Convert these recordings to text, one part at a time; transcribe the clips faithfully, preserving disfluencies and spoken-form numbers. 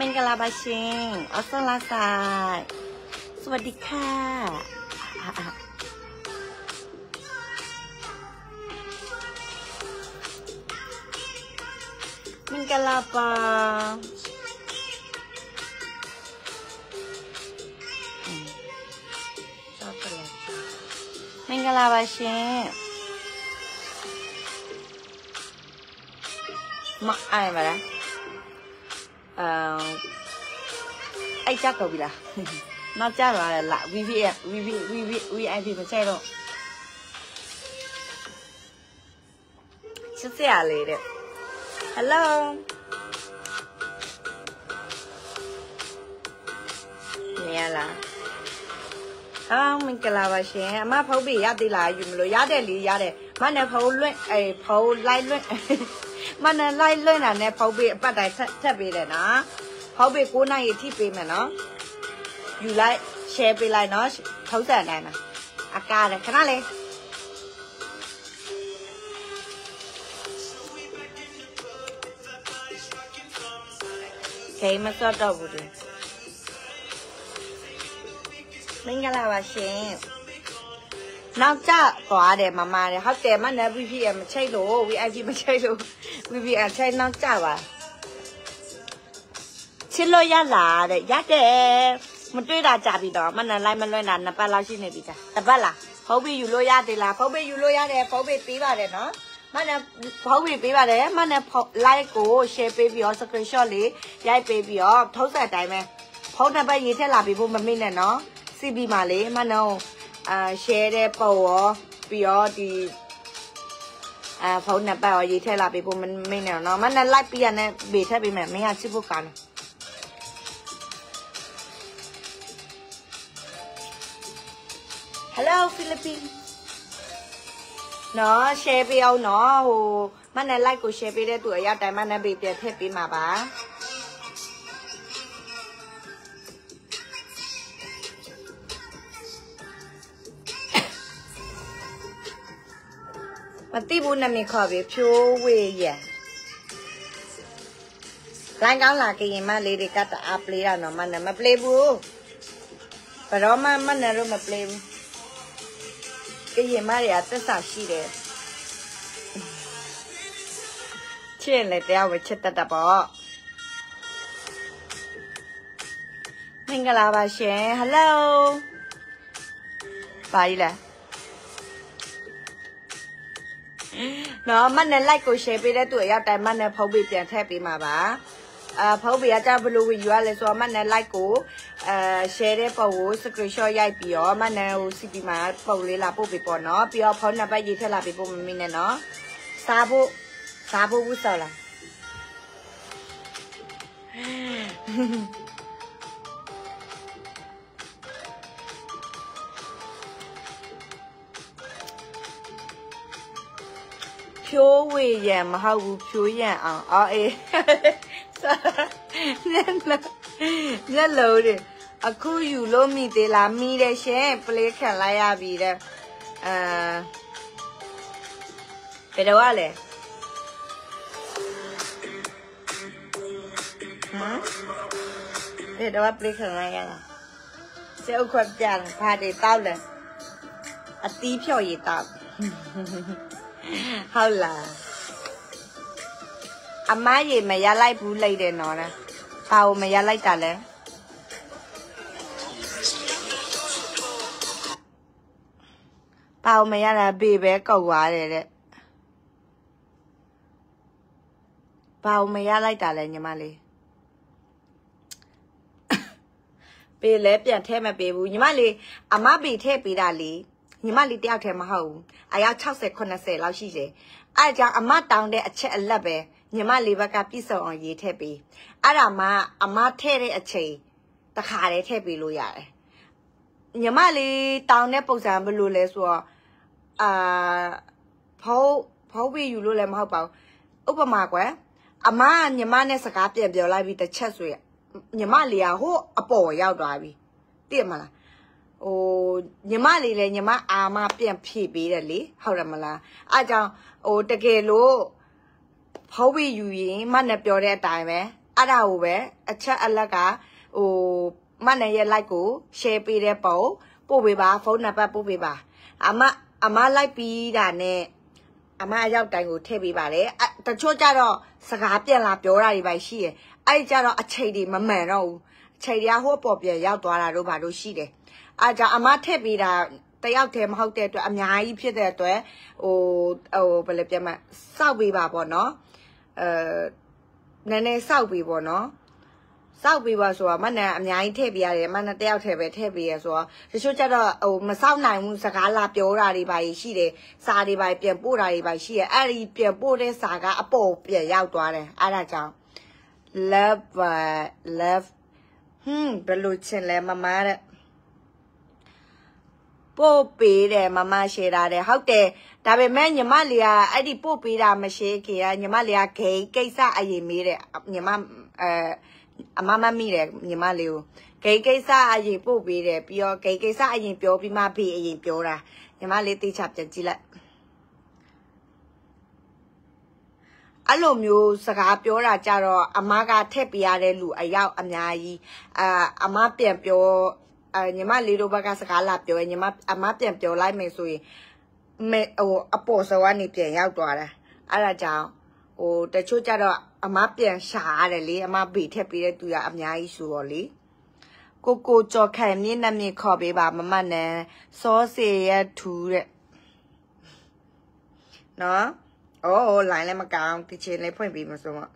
เมงกลาบาชิงออสลาซายสวัสดีค่ะเมงกลาบาเมงกลาบาชิงมาอะไรมาละไอ้จ้าเกาหลีละน่าจ้าอะไรละวีวีวีวีวีวีวีไอพีไม่ใช่หรอกชื่อเสียเลยเด็กฮัลโหลเนี่ยล่ะอ้าวมันกลาวาเชนมาเผาบียาดีลาอยู่มั้ยล่ะยาเดลียาเดมาเนี่ยเผาล้วนไอเผาไล่ล้วนมันไล่เลื่อนน่ะเนี่ยเผาเบะปัดได้แทบไปเลยนะเผาเบะกูนั่งอยู่ที่เปรย์มันเนาะอยู่ไล่แชร์ไปไล่เนาะเขาจะไหนนะอาการเลยขนาดเลยใครมาสอดดอกบุหรี่ไม่งั้นเราว่าเชฟนอกจากตัวเดมามาเนี่ยเขาแต่มันเนี่ยวีพีเอ็มไม่ใช่หรอวีไอพีไม่ใช่หรอวีพีเอ็มใช่นอกจากว่ะชิลล์ยาหลาเดยาเดมันด้วยดาจ่าบีดอมันเนี่ยไล่มันเลยนั่นนะป้าเราชินเนี่ยบีจ้ะแต่บ้าล่ะเขาบีอยู่โรยาเดล่ะเขาบีอยู่โรยาเดเขาบีปีบ่าเดเนาะมันเนี่ยเขาบีปีบ่าเดมันเนี่ยไล่กูเชฟไปบีอ๋อสกรีนช็อตเลยยายไปบีอ๋อเท่าใส่ใจไหมเขาเนี่ยไปยี่เท่าหลาบีบุมันไม่เนี่ยเนาะซีบีมาเลยมันเอาเชเดปอปีอดีอ่าพอหน้าเปล่ายีเทลาปีปุ่มมันไม่แนวเนาะมันนั่นไล่เปลี่ยนเนี่ยบีแทบเป็นแบบไม่อาชีพพวกกันฮัลโหลฟิลิปปินส์เนาะเชเปียวเนาะโหมันนั่นไล่กูเชเปียได้ตัวยาแต่มันนั่นบีเดียแทบเป็นมาบ้ามันตีบุญน่ะมีขอบีพิวเวียร้านก้าวหลากีมาเลยดีก็จะอัพเลยแล้วเนาะมันน่ะมาเปลี่ยนบูแต่เรามามันน่ะเรามาเปลี่ยนก็ยังมาเรียกตั้งสามสี่เลยเชื่อเลยเดี๋ยวไปเช็ดตาตาบอมิงกลาบาเชนฮัลโหลไปเลยเนาะมันเนี่ยไล่กูเชฟไปได้ตัวยาแต่มันเนี่ยพอบีเปลี่ยนแทบปีมาบ้าเอ่อพอบีอาจารย์บลูวิญญาเลยส่วนมันเนี่ยไล่กูเอ่อเชฟได้พอวูสกรีนช็อตยายปีอ๋อมันเนี่ยวูสิปีมาพอเลยลาปูปีปอนเนาะปีอ๋อพอหน้าไปยีเทลาปีปูมันมีเนี่ยเนาะซาบูซาบูวุสละผิวเวียนมาหากูผิวเวียนอ่ะอ๋อเอ๊ะเนี่ยเลยเนี่ยเลยดิอะคูอยู่ล้มมีเดลามีได้เช่นเปลี่ยนแค่ไล่อาบีได้เอ่อไปดูว่าเลยฮะไปดูว่าเปลี่ยนแค่ไล่อาล่ะเจ้าความจางพาเดต้าเลยอะตีผิวยีต้าฮัลโหลอาม่าเย่ไม่ยาไล่ผู้เลยเด่นเนาะนะเปาไม่ยาไล่จัดเลยเปาไม่ยาไล่บีเบกกว่าเลยเลยเปาไม่ยาไล่จัดเลยเนี่ยมาเลยบีเล็บอย่างเท่ไม่บีบูเนี่ยมาเลยอาม่าบีเท่ปีดาลี你妈离掉天么好，还要超市可能是老细些。俺家阿妈当的一切一勒呗，你妈离不个比手往野太比。俺阿妈阿妈太的一切，他卡的太比路呀。你妈离当的不上不路来说，啊，跑跑比有路来么好跑，我不麻瓜。阿妈你妈呢是家边边来比的七岁，你妈离啊好阿婆要多比，对嘛啦？โอ้ยมาเลยเลยยมาอามาเปลี่ยนผีไปเลยเลยเขาทำมาละอาจารย์โอ้ตะเกียรู้เขาไปอยู่ยังมันเนี่ยเปลี่ยนได้ไหม อะไรเอาไว้อาจจะอะไรก็โอ้มันในยังไงกูเชฟปีเดียวปุ๊บปุ๊บไปบ้าฝนนะปุ๊บไปบ้าอาม่าอาม่าไล่ปีด่านเนี่ยอาม่าเจ้าแต่งกูเทปีบ้าเลยแต่ช่วงเจ้าเราสกัดเปลี่ยนลาบเปลี่ยนอะไรไปสิไอ้เจ้าเราเฉยดีมันเหม็นเราเฉยดีหัวปอบเปลี่ยนยาวตัวเราบ้าดูสิเลยอาจจะอาม่าเทปีด่าแต่ยาวเทมเขาเตะตัวอามายพี่เตะตัวโอ้โอ้เป็นเรื่องมาเศร้าปีบ้าปอนเนาะเออในในเศร้าปีปอนเนาะเศร้าปีว่าสัวมันเนี่ยย้ายเทปีอะไรมันเนี่ยเดี่ยวเทปีเทปีสัวจะช่วยจะเราเออมาเศร้าหน่ายมึงสกัดลาบเยอะอะไรไปสิเลยซาดีไปเปลี่ยนปูอะไรไปสิไอ้เปลี่ยนปูได้สากะอโปเปลี่ยนยาวตัวเลยอะไรจัง love love ฮึมบลูเชนเลยมามาเลยปูปีเลยมามาเชียร์เลยเขาแต่แต่เป็นแม่ยามาเลียไอ้ดิปูปีเราไม่เชียร์กันยามาเลียเกย์เกย์ซาไอ้ยี่มีเลยยามาเอออาม่าไม่มีเลยยี่มาเลี้ยวเกย์เกย์ซ่าอายิปูปีเลยพี่อ๋อเกย์เกย์ซ่าอายิพี่อ๋อพี่มาพี่อายิพี่อ๋อละยี่มาเลี้ยตีฉับจันจีละอารมณ์อยู่สกัดพี่อ๋อละจ้าเราอาม่าก็เทปีอะไรลู่อายุอาม่าอีอ่าอาม่าเปลี่ยนพี่อ๋อเอ่อยี่มาเลี้ยวบ้าก็สกัดลาพี่อ๋อยี่มาอาม่าเปลี่ยนพี่อ๋อไล่ไม่สวยไม่โอ้อโปสวรรค์นี่เปลี่ยนยาวตัวละอะไรจ้าโอ้แต่ช่วยจ้าเราอามาเปลี่ยนชาเลยลีอามาบีเทปีเลยตัวยาอามาอิสุวลีกูกูจอแคมนี่นั่นมีขอบีบามามันเนี่ยซอเสียถูเลยเนาะโอ้หลายเลยมากางติเชนเลยพ่อบีมาสมะ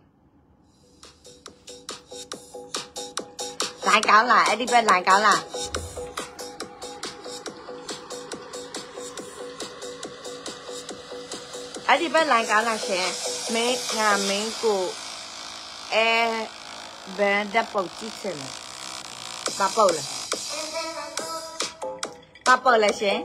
หลายกาวหลายไอ้ดิเป็นหลายกาวหลายไอ้ดิเป็นหลายกาวหลายเชเมฆงามเมฆกูเอเบนดับเบิลจิตเซนปะเปิลเลยปะเปิลเลยเชน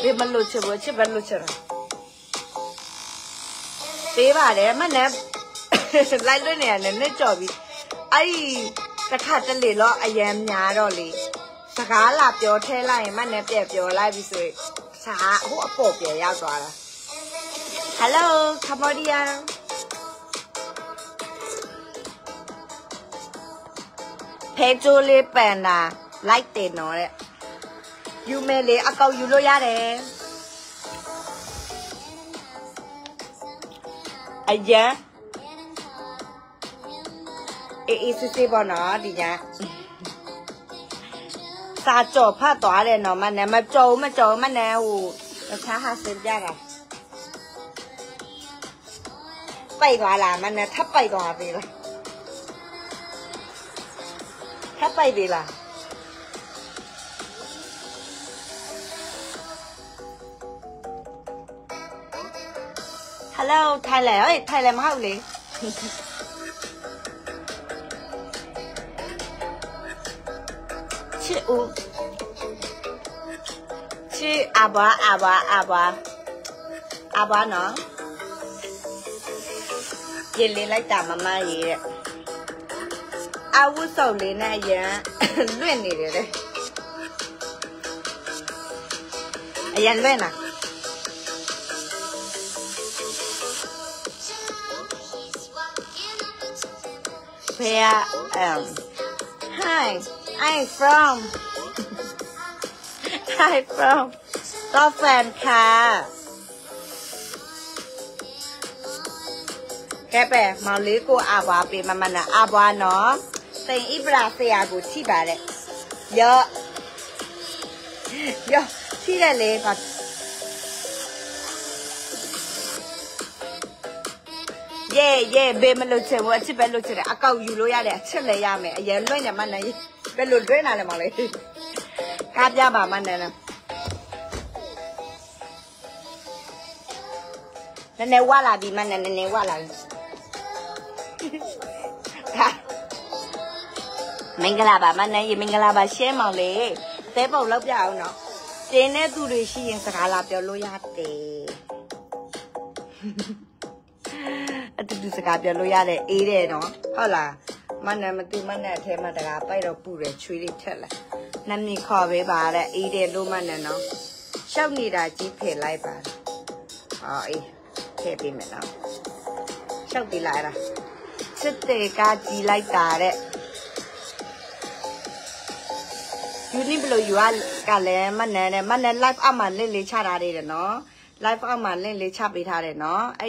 เบบลูเชบัวเชบบลูเชระเบบอะไรมันเนี่ยไล่ด้วยเนี่ยเนี่ยจอบีไอ้ตะขาดจะเหล่อไอแยมยาดอเลยสกาลาบเยอะเท่ไรมันเนี่ยเปียกเยอะไรไปสุดสาหัวโปกเปียกยาวตัวละฮัลโหลคาโมเดียเพจูเลเป็นนะไลท์เต็นน้อยเลยยูเมเลอเกายูโรยาเดอะเยอะเอเอซีซีบอลน้อดีนะซาโจผ้าตัวเลยเนาะมันเนี่ยมาโจมาโจมันแนวราคาห้าสิบยากอะไปกว่าละมันเนี่ยถ้าไปกว่าไปละถ้าไปไปละฮัลโหลไทยแล้วเอ้ยไทยแล้วมาเอาเลยชื่ออูชื่ออาบะอาบะอาบะอาบะเนาะเย็นเลยไล่ตามมามาเยอะอาวุโสเลยนะเยอะเลื่อนนี่เลยเลยยันเลื่อนนะเพียเอ่อ hi I'm from I'm from ก็แฟนค่ะแกไปมาลีกูอาบาปีมันมันนะอาบาเนาะเป็นอิบราเซียกูที่บ้านเลยเยอะเยอะที่ได้เลยแบบเย่เย่เบมันลุเชวัวที่เป็นลุเชเลยอาเกาอยู่ลุยอะไรเชเลยยามเอ๋ยลุยเนี่ยมันเลยเป็นลุด้วยนะเลยมาเลยกาบยาบามันเนี่ยนะนั่นเนว่าลาบีมันนั่นเนว่าลาค่ะมิงกะลาบามันเนี่ยยังมิงกะลาบาเชื่อมาเลยเต้บอกเลิกยาวเนาะเจเน่ดูดีชียังสกัดลาบเดียวลุยาเตอะดูสกัดเดียวลุยาเลยเอเดเนาะฮะล่ะมันเนี่ยมันตีมันเนี่ยเทมันตะกาไปเราปูเลยช่วยดิเถอะละนั่นมีคอเว็บอะไรอีเดนรู้มันเนี่ยเนาะ ชอบนี่ดาจีเพลไลปะอ๋ออีเพลปีเหม็นแล้วชอบตีไลละชุดเตกาจีไลตาเด้ยูนี่ไปเลยอยู่อ่ะกันเลยมันแน่เนี่ยมันแน่ไลฟ์อ่ะมันเล่นเลชาราเดนเนาะไลฟ์อ่ะมันเล่นเลชาปีทาเดนเนาะไอ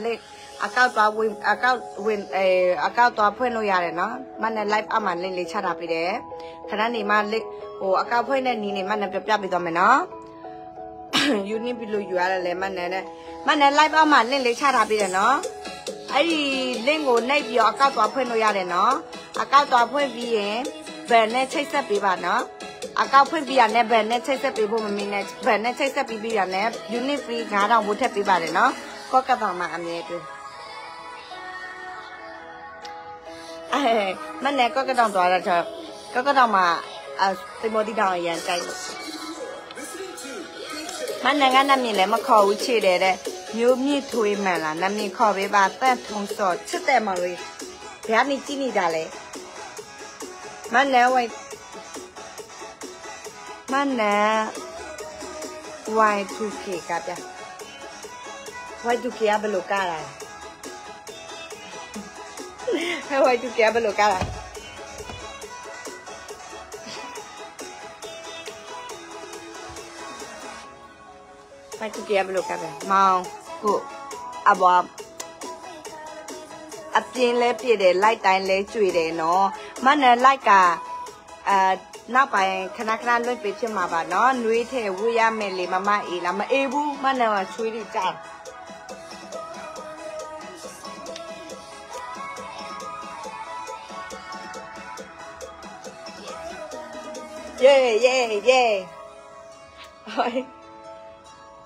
เลขอาเก้าตัววินอาเก้าวินเอออาเก้าตัวเพื่อนเราอย่างเนาะมันแน่ไลฟ์อ่ะมันเล่นเลชาราปีเด้ขณะนี้มันเล็กโอ้อาเก้าเพื่อนแน่นี่เนี่ยมันแน่เปรี้ยวๆไปตัวไหมเนาะยูนี่ไปเลยอยู่อะไรเลยมันแน่เนี่ยมันแน่ไลฟ์อ่ะมันเล่นเลชาราปีเดนเนาะไอเล่นโง่ในเดียวอาเก้าตัวเพื่อนเราอย่างเนาะอาเก้าตัวเพื่อนวีเอแบรนด์เนี่ยใช้เสื้อปีบาเนาะอากาเพื่อนบีอันเนี่ยแบรนด์เนี่ยใช้เสื้อปีพวกมันมีเนี่ยแบรนด์เนี่ยใช้เสื้อปีบีอันเนี่ยยูนิฟรีงาดองบุษเทปีบาเลยเนาะก็กระฟังมาอันนี้ด้วยเอ้ยมันเนี่ยก็กระดองตัวละเถอะก็กระดองมาเอ่อติโมติดองอย่างใจมันเนี่ยงั้นน้ำมีอะไรมาขอวิชีเดะเดะยูมีถุยมาละน้ำมีขอไปบาแต่ทงสดชุดแต่มาเลยแถมนี่จีนี่ได้เลยมันเนี่ยไว้มันเนี่ย วาย ทู เค กับจ้ะ วาย ทู เค อะเป็นโลกาอะไรให้ วาย ทู เค อะเป็นโลกาอะไร วาย ทู เค อะเป็นโลกาอะไรมองกูอะบอมอะเปลี่ยนเลยเปลี่ยนเลยไล่ตายเลยจุยเลยเนาะมันเนี่ยไล่กาเอ่อน้าไปคณะกรรมการไปเชื่อมาบ้านน้องนุ้ยเทวุยาเมลีมามาอีละมาเอบุมันเนี่ยว่าช่วยดีจังเย่เย่เย่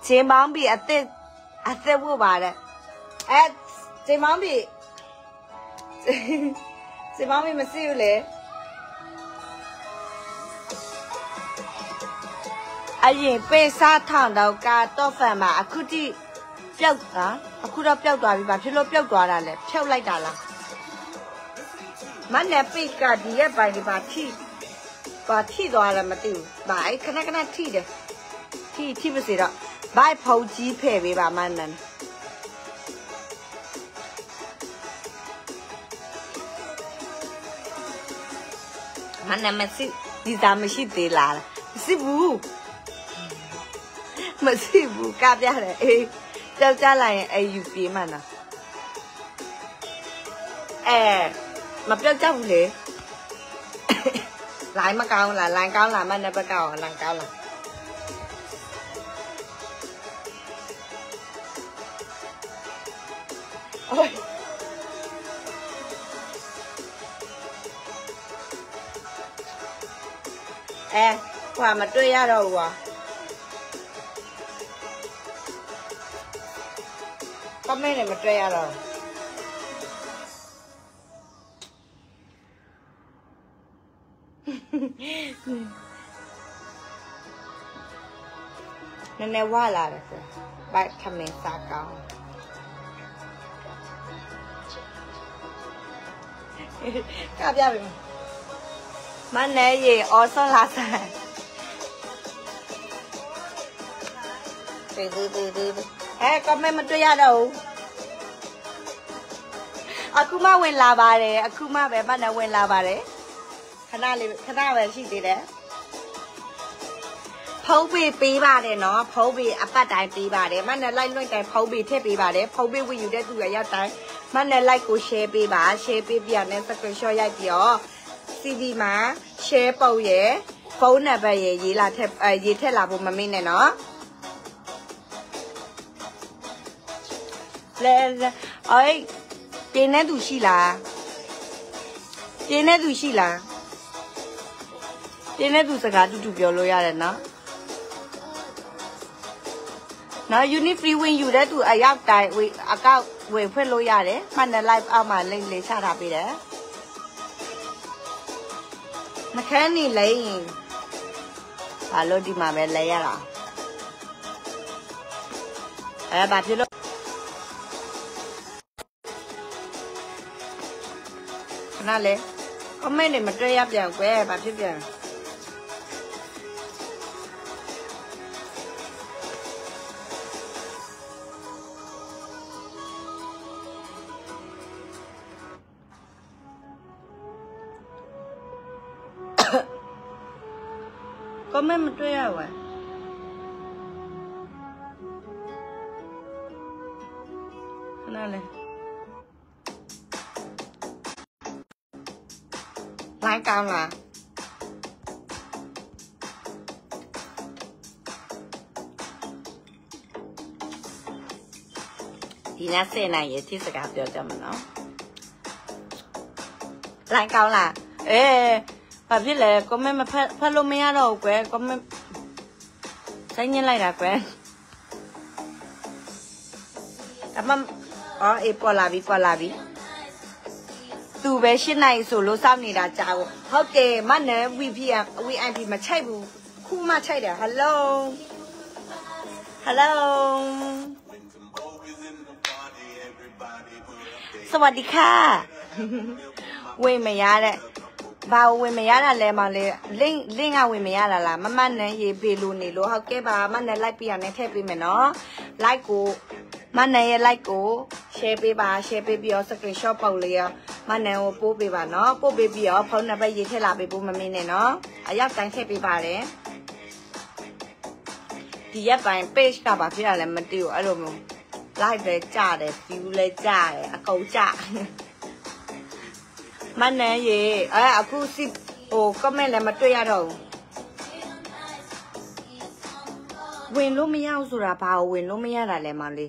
เจ้ามังบีอัตเตอัตเตวัวบ้านเลยเอ๊ะเจ้ามังบีเจ้ามังบีมันซิวเลยไอ้ยังเป็นซาทางดาวกาต่อแฟนมาคุณที่เปรี้ยวอ่ะคุณเราเปรี้ยวตัวไปแบบที่เราเปรี้ยวตัวอะไรเลยเปรี้ยวไรด่าละมันเนี่ยเป็นการดีแบบแบบที่แบบที่ตัวอะไรมาติวแบบขนาดขนาดที่เดียวที่ที่ไม่ใช่หรอกแบบพอจีเพย์ไปแบบมันนั่นมันเนี่ยมันสิดีตามไม่ใช่ตีลาละสิบูมันสิบุกาบยาเลยเจ้าเจ้าอะไรไอยูปีมันนะเออมาเจ้าเจ้าเลยหลายมาเกาหลายหลายเกาหลายมันนะปะเกาหลายเกาหลายโอ้ยเออความมาด้วยยาเราวะก็ไม่ได้มาเตะเรานั่นแน่ว่าล่ะเลยไปทำเมสาเกาข้าพเจ้าเป็นมันแน่เย่ออสลาสายเอ้ก็ไม่มาด้วยยาเราอากูมาเวลาบาร์เลยอากูมาแบบบ้านเราเวลาบาร์เลยขนาดเลยขนาดแบบชีดีเลยเผาบีปีบาร์เลยเนาะเผาบีอัปปะตายปีบาร์เลยมันเนี่ยไล่ล้วนแต่เผาบีเทปีบาร์เลยเผาบีวิอยู่ได้ตัวใหญ่ยาวตายมันเนี่ยไล่กูเชปีบาร์เชปีเบียร์เนี่ยสกุลช่วยใหญ่เดียวซีดีมาเชเป่าเย่โฟนเนี่ยไปเย่ยีลาเทเอ่อยีเทลาบุมามิเนี่ยเนาะแล้วไอ้เจนเนี่ยดูสิล่ะเจนเนี่ยดูสิล่ะเจนเนี่ยดูสกัดดูดูเปล่าเลยอะไรนะนะยูนิฟรีวินอยู่ได้ตัวอายุตายวิอาก้าวเวฟเพื่อนเลยอะไรมันเนี่ยไลฟ์เอามาเล่นเล่นชาราบีเลยนะแค่นี้เลยบาโลดีมาเป็นเลยอะไรเออแบบที่เรานั่นเลยก็ไม่ได้มาเตะยับอย่างแกแบบที่เดียว我们没对啊喂。看哪嘞？哪干啦？ทีน่าเซนายเยที่สกัดเดียวจำเนาะหลายเก่าล่ะเอ๊ะแบบนี้เลยก็ไม่มาพะพะโลเมียเราแกก็ไม่ใช้เงินอะไรนะแกแต่มันอ๋อเอปอลาบีปอลาบีตูเวชินายสูรู้ซ้ำนี่ดาจ้าวเขาเกมันเนอะวีพีอ่ะวีไอพีมาใช่บูคู่มาใช่เดี๋ยวฮัลโหลฮัลโหลสวัสดีค่ะเว้ยไม่ยากเลยบ่าวเว้ยไม่ยากอะไรมาเลยเล่งเล่งเอาเว้ยไม่ยากอะไรมันมันเนี่ยเยเบลูนี่รู้เขาเก็บบ่ามันเนี่ยไล่เปลี่ยนในเทปไปไหมเนาะไล่กูมันเนี่ยไล่กูเชฟไปบ่าเชฟไปเบียร์สกรีนช็อตเปล่าเลยมันเนี่ยปูไปบ่าเนาะปูไปเบียร์เพราะเนี่ยไปยีเทลาไปปูมันมีเนี่ยเนาะอายุการเทปไปบ่าเลยที่ยับไปเป๊ะกับบ่าพี่อะไรมันติวอารมณ์ไล่เลยจ่าเลยฟิวเลยจ่าเลยเอาจ่ามันเนี่ยเย่เออเอาคู่สิบโอ้ก็ไม่เลยมาด้วยเราเว้นรู้ไม่ยากสุราพาเว้นรู้ไม่ยากอะไรมาเลย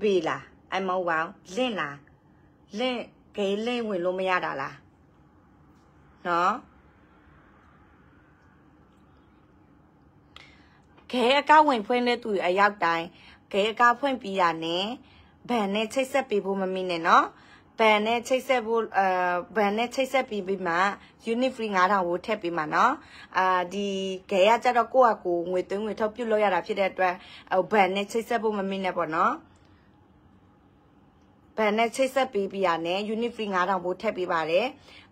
บีล่ะไอ้เมาว้าวเล่นล่ะเล่นเกย์เล่นเว้นรู้ไม่ยากอะไรเนาะเกย์ก้าวเว้นเพื่อนเลยตุยไอ้ยากได้เกย์ก้าวเพื่อนปียานี้แบนเนี่ยใช้เสื้อปีบูมันมีเนี่ยเนาะแบนเนี่ยใช้เสื้อบูเอ่อแบนเนี่ยใช้เสื้อปีบีมายูนิฟรีงานทางวูเทปีมาเนาะอ่าดีเกย์อาจจะเรากู้กูเงินตัวเงินทบยุ่งเลยอะไรพี่เด็ดว่าเอาแบนเนี่ยใช้เสื้อบูมันมีเนี่ยปะเนาะแบนเนี่ยใช้เสื้อปีบียานี้ยูนิฟรีงานทางวูเทปีมาเลย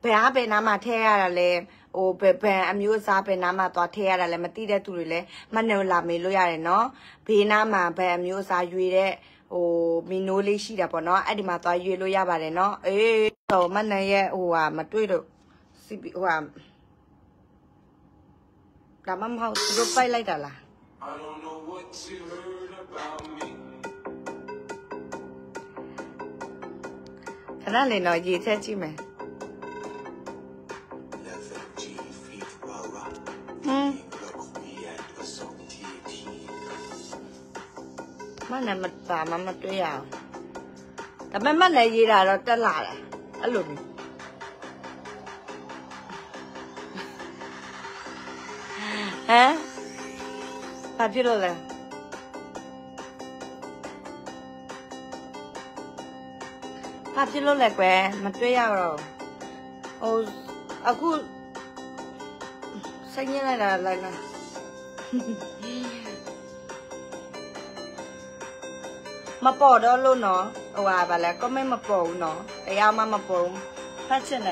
แบนอาเป็นน้ำมาเทอะไรเลยโอ้เป็นเป็นอายุซาเป็นน้ำมาต่อเทียอะไรมาตีได้ตุเลยมันเนื้อลาไม่รู้อะไรเนาะพี่น้ำมาเป็นอายุซาอยู่ได้โอ้มีโนเลชีได้ปะเนาะไอ้ดีมาต่ออยู่รู้ยาบาเลยเนาะเออต่อมันเนื้อโอ้ว่ามาด้วยหรอสิบว่าดามันเขารถไฟไล่แต่ละขนาดเลยเนาะยีแท้จริงไหมมันเนี่ยมันตามันมันตัวยาวแต่ไม่มันเลยยีราเราตลาดอะอารมณ์ฮะพาพี่รู้เลยพาพี่รู้เลยแกมันตัวยาวเราโอ้อะกูใช่ยังไงล่ะอะไรนะมาปอดเอาลูกเนาะเอาว่าไปแล้วก็ไม่มาปอดเนาะไอ้เอามามาปอดถ้าเช่นไร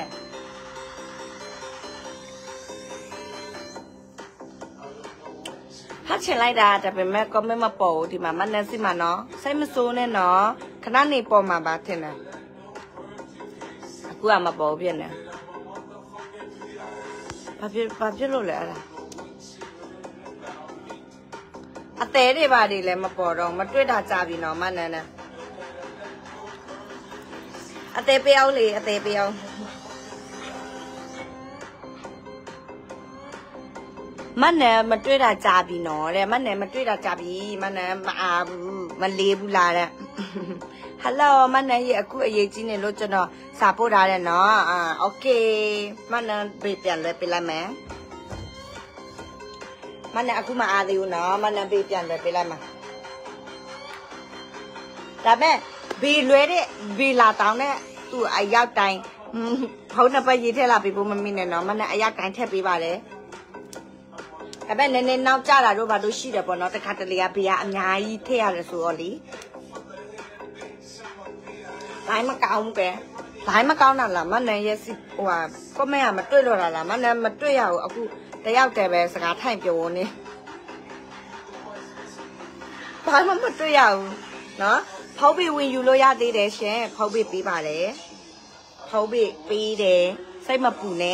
ถ้าเช่นไรดาจะเป็นแม่ก็ไม่มาปอดที่มามันแน่สิมาเนาะใช่มาซูแน่เนาะขนาดนี้ปอดมาบาดเท่านั้นกูเอามาปอดเพี้ยนเนี่ยปาเพี้ยปาเพี้ยลูกเลยอะไรอาเตะได้บาดีเลยมาปอดองมาด้วยดาจาบีน้องมันนะนะอาเตะเปียวเลยอาเตะเปียวมันเนี่ยมาด้วยดาจาบีน้องเลยมันเนี่ยมาด้วยดาจาบีมันเนี่ยมาอาบูมันเลบุลาเลยฮัลโหลมันเนี่ยเยอะกูเยอะจริงเนี่ยรถจนอะสาปูดาเลยเนาะอ่าโอเคมันเนี่ยเปลี่ยนเลยเป็นไรไหมมันเนี่ยคุณมาอาดิวเนาะมันเนี่ยบีเปลี่ยนเลยไปเลยมาแต่แม่บีรวยดิบีลาตองเนี่ยตัวอายุใจเขาเนี่ยไปยีเทลาปีกูมันมีเนี่ยเนาะมันเนี่ยอายุใจแทบปีบาเลยแต่แม่เน้นๆน้าจ้าละรู้ว่าดูชีเดียบเนาะแต่คาตาลีอาบีอาอันยายีเทลาสูอลีหลายมะเกาแกหลายมะเกานั่นแหละมันเนี่ยยี่สิบว่าก็ไม่อะมาด้วยหรอกละมันเนี่ยมาด้วยเอาเอากูแต่ยาวแต่แบบสกัดไทยเปียวนี่ตอนมันหมดตัวยาวเนาะเขาไปวินยูโรยาดีเดชเช่เขาไปปีบาเลยเขาไปปีเดใส่มาปูเนะ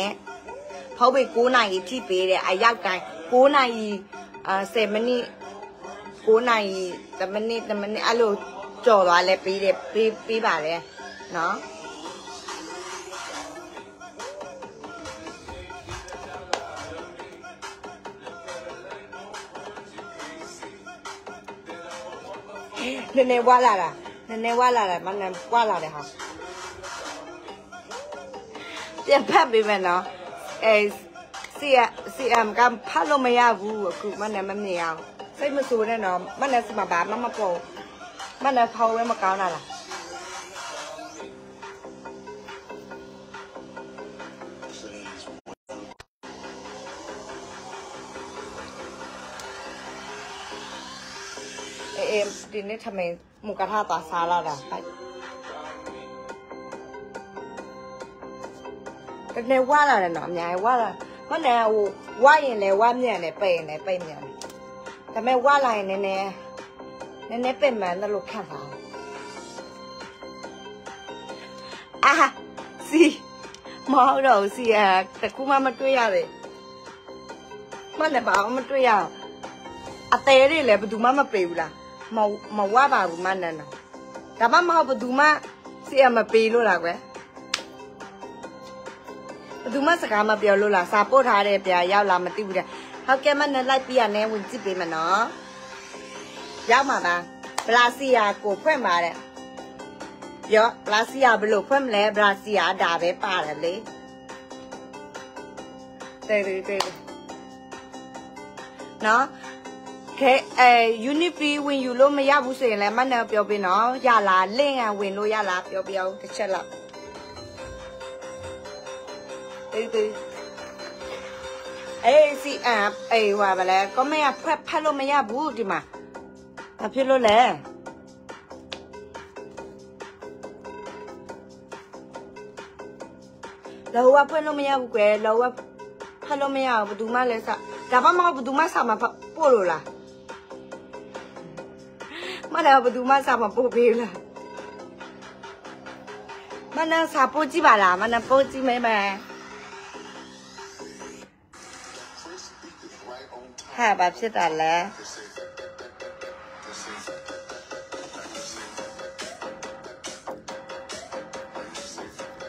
เขาไปกู้นายที่ปีเดอายาวไกล กูในเซมันนี่กูในแต่มันนี่แต่มันนี่อะลูโจรอะไรปีเด็บปีปีบาเลยเนาะเนเนว่าอะไรล่ะเนเนว่าอะไรมันเนว่าอะไรค่ะเจ้าภาพเป็นแบบเนาะเอเสียเสียมกับพระลมยาวูคือมันเนมันเหนียวใส่มาสูแน่นอนมันเนสมาบามันมาโปมันเนเผาไว้มาเกาหน่ะล่ะเอมดินนี่ทำไมหมูกระทะต่อซาเราด่ะไปแต่ในว่าเราเนี่ยหนอมยายว่าเราเพราะแนวว่าอย่างไรว่าเนี่ยไหนไปไหนไปเนี่ยแต่ไม่ว่าอะไรแน่แน่แน่แน่เป็นแบบนรกแค่เราอ่ะสิมองเราเสียแต่คู่มามันตัวยาวเลยมันไหนบอกมันตัวยาวอาเตยเลยประตูมามาเปรี้ยวละมามาว่าบาบุมันนั่นนะแต่บ้านมาประตูมาเสียมาเปรี้ยวละเว้ยประตูมาสกามาเปรี้ยวละซาโปทาเรียเปรี้ยวยาวลามาติบุเรียเขาแกมันนั่นไล่เปรี้ยแนววุ่นจีเปรี้ยมันเนาะยาวมาบ้างบราซิลโกเพิ่มมาเลยเยอะบราซิลบลูเพิ่มเลยบราซิลด่าไปป่าเลยเตยเตยเนาะเคเอยูนิฟีวินยูโลไม่ยากบุษย์เลยมันเนี่ยเปียวไปเนาะยาลาเล่งอ่ะวินโลยาลาเปียวเปียวเช็ดละเอ้ยเอ้ยสิอ่ะเอ้ยว่าไปแล้วก็ไม่อ่ะเพื่อพัดลมไม่ยากบุษย์ดีมั้ยอ่ะพี่โลเลยเราว่าเพื่อนลมไม่ยากบุษย์เลยเราว่าพัดลมไม่ยากประตูมาเลยสักแต่ว่ามันก็ประตูมาสามมาปุ๊บเลยล่ะมันเอาประตูมาสามปูเปล่ามันเอาสาปูจีบาล่ะมันเอาปูจีไม่แม่ฮะแบบเช่นนั้นแหละ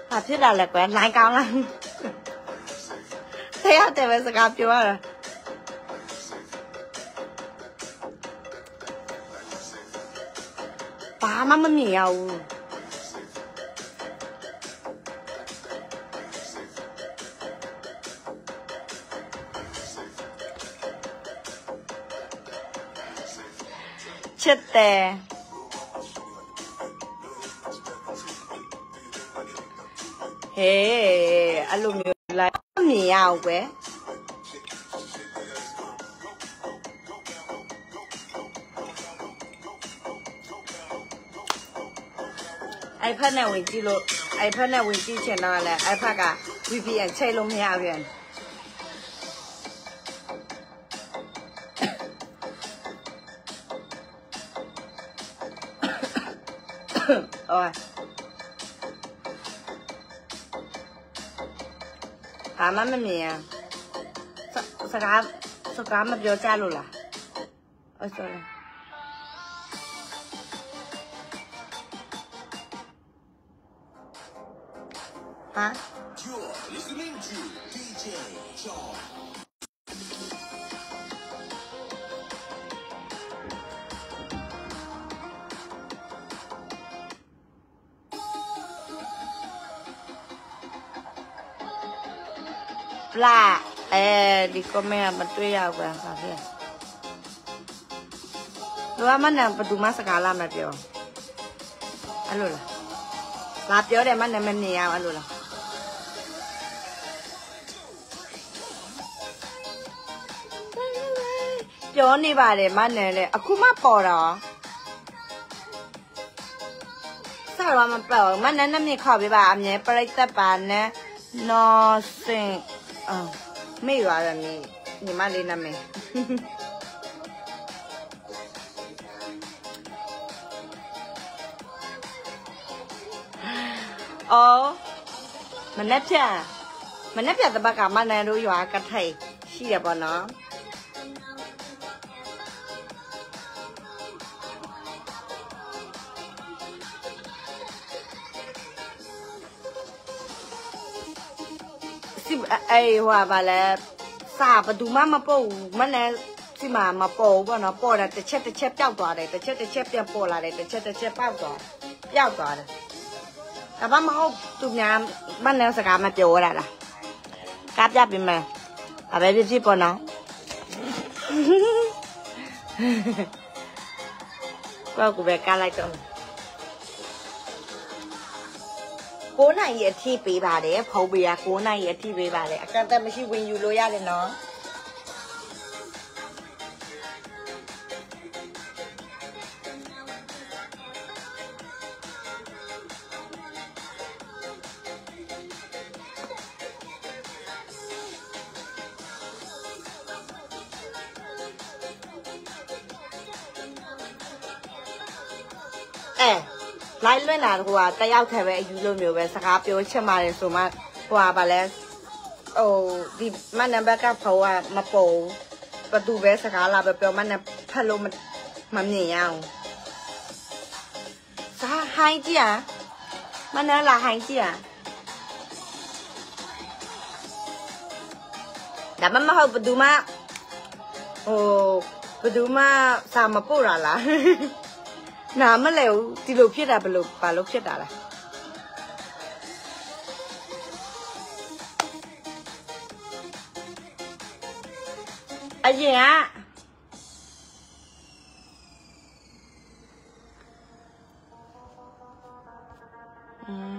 แบบเช่นนั้นแหละแกหลายกองแล้วเที่ยวแต่ไม่สกัดพี่ว่าป้ามันมันเหนียวเช็ดแต่เฮ้อารมณ์อยู่ไรเหนียวเว้ยไอพันเนี่ยวินจีโลไอพันเนี่ยวินจีเชนนอแหละไอพักอะวีพีเอ็นใช้ลมยาวเรียนโอ้ยถามมันไม่มีอะสกาสกามันเยอะจ้าลูกล่ะโอ้ย sorryฮะปลาเอ่อดิก็ไม่เอามาตัวยาวกว่าค่ะพี่ดูว่ามันเนี่ยประตูมาสกาลามาเดียวอันนู้นล่ะลาเดียวแต่มันเนี่ยมันเหนียวอันนู้นล่ะเดี๋ยวนี่บาร์เลยมันเนี่ยเลยคุณมาปอดอ่ะสารว่ามันเปล่ามันนั้นน้ำมีขอบไปบาร์เนี่ยปลายตะปานเนี่ยนอสิงเออไม่ว่าจะมีนี่มาเลยนะแม่อ๋อมันนับจ้ะมันนับจ้ะแต่บางครั้งมันเนี่ยรู้อยู่อากาศไทยเชี่ยบอ่ะเนาะ สิไอว่าบาลสาประตูมามาปูมันแน่สิมามาปูบ่เนาะปูน่ะแต่เช็ดแต่เช็ดเจ้าตัวเลยแต่เช็ดแต่เช็ดเตรียมปูละเลยแต่เช็ดแต่เช็ดเป้าตัวเจ้าตัวเลยแต่บ้านมาเขาตุ้มยามบ้านแนวสกามาโจได้ล่ะกราบยาบินมาเอาไปที่ที่ปูเนาะก็กูแบบการอะไรตัวกูนายเอที่ปีบาเดเขาเบียกูนายเอที่ปีบาเดอาการแต่ไม่ใช่วินยูโรยาเลยเนาะเอไล่เลื่อนหนาหัวแต่ยาวแค่ไว้อายุเรื่อยๆไว้สักครับเดี๋ยวเชื่อมาเลยสมมติหัวบาลานซ์โอ้ดิมันนั่นแบบกับเขาอะมาโปประตูไว้สักครับลาไปเปล่ามันนั่นพัดลมมันมันเหนียวสักหายจี๋มันนั่นละหายจี๋แต่มันมาเข้าประตูมาโอ้ประตูมาสามมาโปละละน้ำมันเหลวติลูกเพียดาบลูกปลาลูกเพียดาล่ะไอ้เหี้ยอืม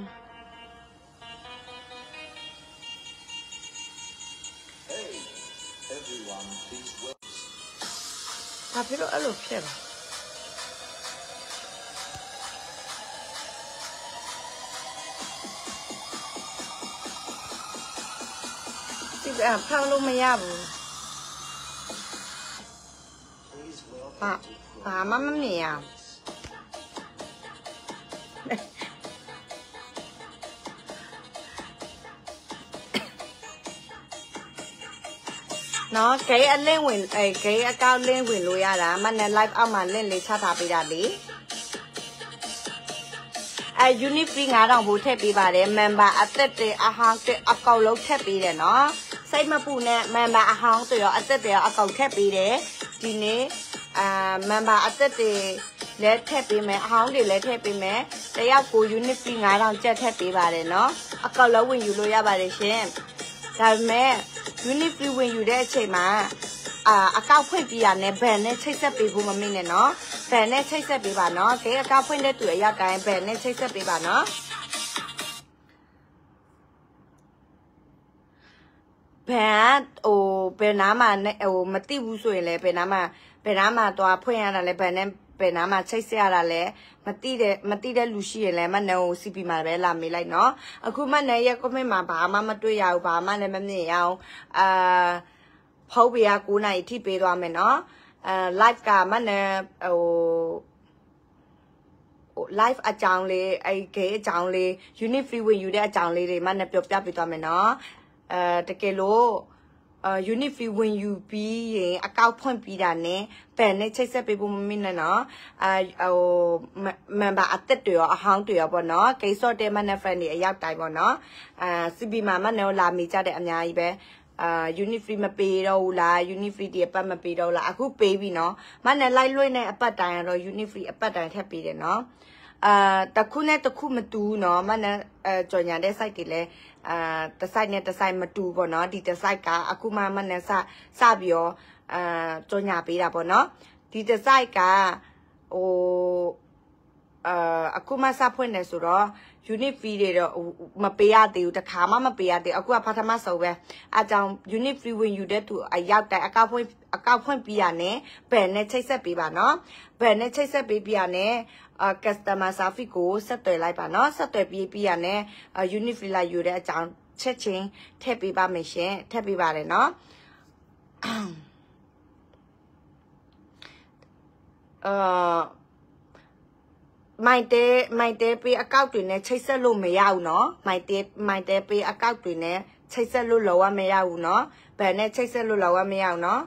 ถ้าพี่รู้อะไรเพียดาอ่ะเข้าลูกไม่ยากป่าป่ามันมันเหนียวเนาะเก๋อันเล่นวินไอเก๋อาก้าวเล่นวินลุยอะไรมันในไลฟ์เอามาเล่นเลยชาตาปีดาดีไอยูนิฟรีงานเราบูเทปีบาเดเมมเบอร์อัตเตอร์เตออาหางเตออาเกาลูกเทปีเดเนาะใส่มาปูเนี่ยแม่มาอาหารตัวเราอัดเตะเอาเก่าแค่ปีเดียทีนี้อ่าแม่มาอัดเตะเล็ดแค่ปีแม่อาหารเดียวเล็ดแค่ปีแม่แต่ยากูยูนิฟีงานเราจะแค่ปีบาเลยเนาะเอาเก่าแล้ววินอยู่เลยยาบาเลยเช่นแต่แม่ยูนิฟีวินอยู่ได้ใช่ไหมอ่าเอาเก่าเพื่อนปีอันเนี่ยแบนเนี่ยใช่แค่ปีกูมันไม่เนี่ยเนาะแบนเนี่ยใช่แค่ปีบาเนาะแต่เอาเก่าเพื่อนได้ตัวยาการแบนเนี่ยใช่แค่ปีบาเนาะแพ้โอเป็นน้ำมาเนี่ยโอมาตีบุษยเลยเป็นน้ำมาเป็นน้ำมาตัวเพื่อนอะไรเป็นเนี่ยเป็นน้ำมาใช้เสียอะไรมาตีได้มาตีได้ลูซี่อะไรมันเนี่ยสิบปีมาแล้วลาไม่ไรเนาะคือมันเนี่ยก็ไม่มาบ้ามามาตัวยาวบ้ามาเลยมันเนี่ยเอาอ่าพอเบียกูในที่ไปรวมเนาะอ่าไลฟ์การมันเนี่ยโอไลฟ์อาจารย์เลยไอเก๋อาจารย์เลยยูนิฟรีเวย์อยู่ได้อาจารย์เลยเลยมันเนี่ยเปรียบเทียบไปตัวเนาะเอ่อตะเกโลเอ่อยูนิฟีวินยูปียังอาเก้าพ่นปีดาเนี่ยแปลเนี่ยใช้เส้นไปบุ้มมินเนาะเอ่อเอ่อมันแบบอัดติดตัวอาหารตัวบ่เนาะเกย์สอดเดมันเนี่ยแฟนเนี่ยอยากตายบ่เนาะอ่าสิบีมามันเนี่ยลามีจ้าเด็กอันยัยไปอ่ายูนิฟีมาปีเราละยูนิฟีเดียบมาปีเราละอากูปีบีเนาะมันเนี่ยไล่ลุยเนี่ยปัดตายเรายูนิฟีปัดตายแทบปีเดเนาะเอ่อตะคู่เนี่ยตะคู่มาดูเนาะมันเนี่ยเอ่อจอยยันได้ใส่ติดเลยอ่าแต่ไซเนี่ยแต่ไซมาดูบ่เนาะดีแต่ไซกาอากูมามันเนี่ยซาซาบิโออ่าจอยาปีดาบ่เนาะดีแต่ไซกาโอเอ่ออากูมาซาพ่นเนี่ยสุดแล้วยูนิฟีเดียวมาเปียติวแต่ขามามาเปียติวอากูว่าพัฒนาสูงไปอาจารย์ยูนิฟีวินอยู่ได้ตัวอายุแต่อาเก้าพ่นอาเก้าพ่นปีอันเนี่ยแบรนด์เนี่ยใช้เส้นปีบ่เนาะแบรนด์เนี่ยใช้เส้นปีปีอันเนี่ยอ่าคัสตอมเมอร์ซาฟิโก้สเตย์ไลปะเนาะสเตย์ปีปีอันเนี่ยอ่ายูนิฟรีไลอยู่ได้อาจารย์เช็ดเชงเทปีบ้าไม่เช่เทปีบ้าเลยเนาะเอ่อไม่เตะไม่เตะปีอาเก้าตัวเนี่ยใช้เส้นลูกไม่ยาวเนาะไม่เตะไม่เตะปีอาเก้าตัวเนี่ยใช้เส้นลูกเราว่าไม่ยาวเนาะแบบเนี่ยใช้เส้นลูกเราว่าไม่ยาวเนาะ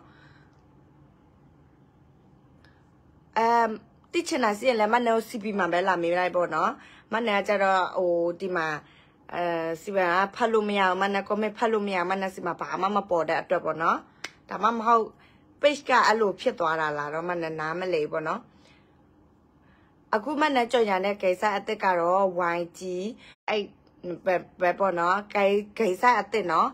เอ่อที่ชนะเสียแล้วมันเนี่ยสิบปีมาแบบลาไม่ได้บ่เนาะมันเนี่ยจะเราโอ้ที่มา เอ่อสิบะพาลุมยาวมันนะก็ไม่พาลุมยาวมันนะสิบะป่ามามาปอดได้ตัวปอเนาะแต่มันเขาไปกะอารมณ์เพี้ยตัวละละเรามันน้ำมันเลยปอเนาะอากูมันนะจอยอย่างเนี้ยไก่ซาอัตเตการอวายจีไอแบบแบบปอเนาะไก่ไก่ซาอัตเตเนาะ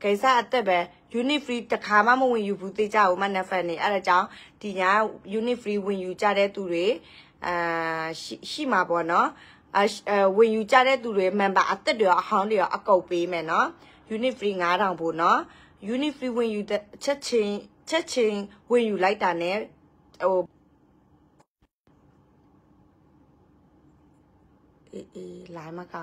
ไก่ซาอัตเตแบบยูนิฟรีตะขามามันวินอยู่ผู้ตีเจ้ามันนะแฟนนี่อะไรเจ้าทีนี้ยูนิฟรีวินอยู่จ้าได้ตัวเลยอ่าชิชิมาปอเนาะอ่าเออวินอยู่จ้าได้ตัวเลยมันแบบอัตเตเดียวห้องเดียวอากูปีแม่เนาะยูนิฟรีงาดังปอเนาะยูนิฟรีวินอยู่เช็ดชิงเช็ดชิงวินอยู่ไล่ตาเนี้ยโอ้เออหลายมาก